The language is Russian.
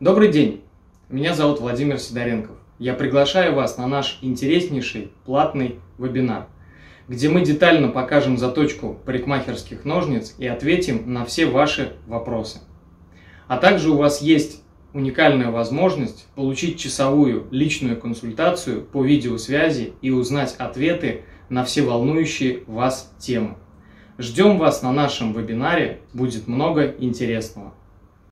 Добрый день, меня зовут Владимир Сидоренков. Я приглашаю вас на наш интереснейший платный вебинар, где мы детально покажем заточку парикмахерских ножниц и ответим на все ваши вопросы. А также у вас есть уникальная возможность получить часовую личную консультацию по видеосвязи и узнать ответы на все волнующие вас темы. Ждем вас на нашем вебинаре, будет много интересного.